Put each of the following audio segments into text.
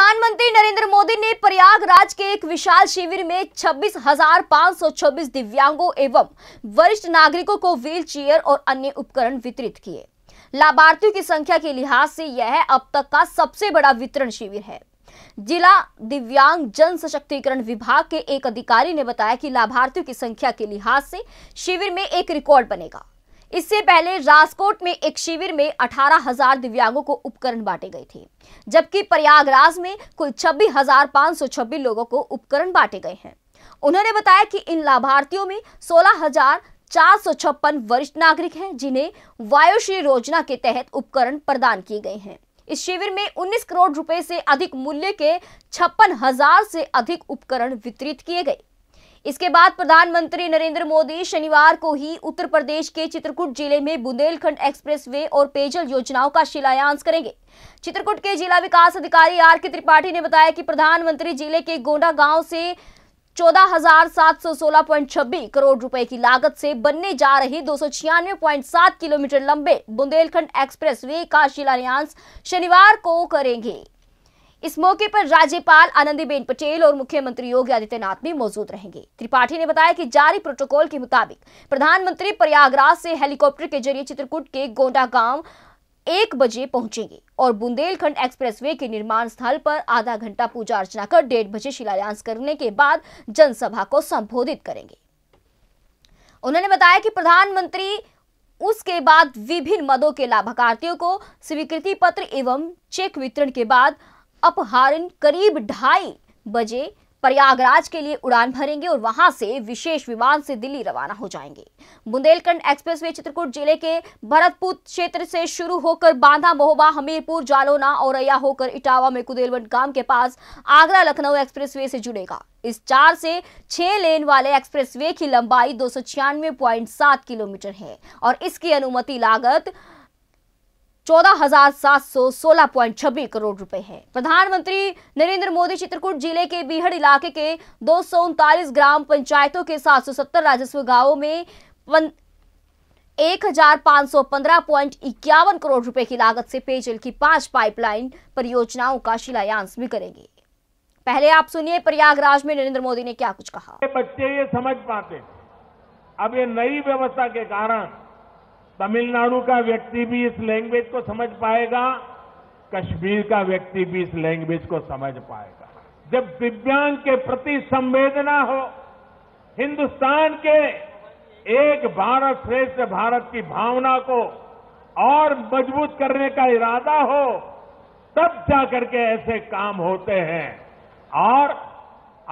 प्रधानमंत्री नरेंद्र मोदी ने प्रयागराज के एक विशाल शिविर में 26,526 दिव्यांगों एवं वरिष्ठ नागरिकों को व्हीलचेयर और अन्य उपकरण वितरित किए। लाभार्थियों की संख्या के लिहाज से यह अब तक का सबसे बड़ा वितरण शिविर है। जिला दिव्यांग जन सशक्तिकरण विभाग के एक अधिकारी ने बताया कि लाभार्थियों की संख्या के लिहाज से शिविर में एक रिकॉर्ड बनेगा। इससे पहले राजकोट में एक शिविर में 18,000 दिव्यांगों को उपकरण बांटे गए थे, जबकि प्रयागराज में कुल 26,526 लोगों को उपकरण बांटे गए हैं। उन्होंने बताया कि इन लाभार्थियों में 16,456 वरिष्ठ नागरिक हैं, जिन्हें वायुश्री योजना के तहत उपकरण प्रदान किए गए हैं। इस शिविर में 19 करोड़ रुपए से अधिक मूल्य के 56,000 से अधिक उपकरण वितरित किए गए। इसके बाद प्रधानमंत्री नरेंद्र मोदी शनिवार को ही उत्तर प्रदेश के चित्रकूट जिले में बुंदेलखंड एक्सप्रेसवे और पेयजल योजनाओं का शिलान्यास करेंगे। चित्रकूट के जिला विकास अधिकारी आर.के. त्रिपाठी ने बताया कि प्रधानमंत्री जिले के गोंडा गांव से 14,716.26 करोड़ रुपए की लागत से बनने जा रही 296.7 किलोमीटर लंबे बुंदेलखंड एक्सप्रेसवे का शिलान्यास शनिवार को करेंगे। इस मौके पर राज्यपाल आनंदीबेन पटेल और मुख्यमंत्री योगी आदित्यनाथ भी मौजूद रहेंगे। त्रिपाठी ने बताया कि जारी प्रोटोकॉल के मुताबिक प्रधानमंत्री प्रयागराज से हेलीकॉप्टर के जरिए चित्रकूट के गोंडा गांव 1 बजे पहुंचेंगे और बुंदेलखंड एक्सप्रेसवे के निर्माण स्थल पर आधा घंटा पूजा अर्चना कर 1:30 बजे शिलान्यास करने के बाद जनसभा को संबोधित करेंगे। उन्होंने बताया कि प्रधानमंत्री उसके बाद विभिन्न मदों के लाभार्थियों को स्वीकृति पत्र एवं चेक वितरण के बाद अपहारण करीब 2:30 बजे प्रयागराज के लिए उड़ान भरेंगे और वहां से विशेष विमान से दिल्ली रवाना हो जाएंगे। बुंदेलखंड एक्सप्रेसवे चित्रकूट जिले के भरतपुर क्षेत्र से शुरू होकर बांदा, महोबा, हमीरपुर, जालौना, औरैया होकर इटावा में कुदेलवन गांव के पास आगरा लखनऊ एक्सप्रेसवे से जुड़ेगा। इस 4 से 6 लेन वाले एक्सप्रेसवे की लंबाई 296.7 किलोमीटर है और इसकी अनुमति लागत 14,716.26 करोड़ रुपए है। प्रधानमंत्री नरेंद्र मोदी चित्रकूट जिले के बीहड़ इलाके के 239 ग्राम पंचायतों के 770 राजस्व गांवों में 1,515.51 करोड़ रुपए की लागत से पेयजल की 5 पाइपलाइन परियोजनाओं का शिलान्यास भी करेंगे। पहले आप सुनिए प्रयागराज में नरेंद्र मोदी ने क्या कुछ कहा। बच्चे ये समझ पाते, अब ये नई व्यवस्था के कारण तमिलनाडु का व्यक्ति भी इस लैंग्वेज को समझ पाएगा, कश्मीर का व्यक्ति भी इस लैंग्वेज को समझ पाएगा। जब दिव्यांग के प्रति संवेदना हो, हिंदुस्तान के एक भारत श्रेष्ठ भारत की भावना को और मजबूत करने का इरादा हो, तब जा करके ऐसे काम होते हैं। और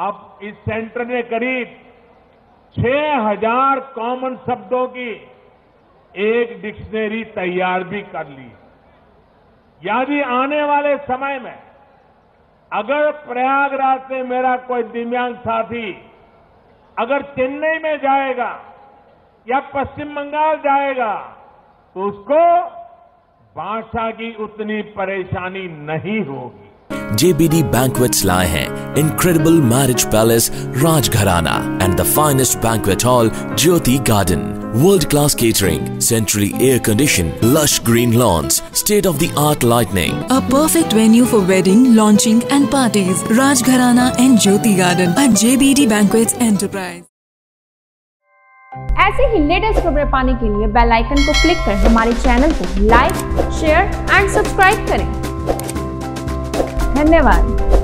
अब इस सेंटर ने करीब 6,000 कॉमन शब्दों की एक डिक्शनरी तैयार भी कर ली। यदि आने वाले समय में अगर प्रयागराज से मेरा कोई दिव्यांग साथी अगर चेन्नई में जाएगा या पश्चिम बंगाल जाएगा तो उसको भाषा की उतनी परेशानी नहीं होगी। JBD Banquets लाए हैं Incredible Marriage Palace, Raj Gharana and The Finest Banquet Hall, Jyoti Garden. World-class catering, centrally air-conditioned, lush green lawns, state-of-the-art lighting. A perfect venue for wedding, launching and parties. Raj Gharana and Jyoti Garden at JBD Banquets Enterprise. ऐसे ही latest खबरें पाने के लिए bell icon को click कर हमारे channel को like, share and subscribe करें। धन्यवाद।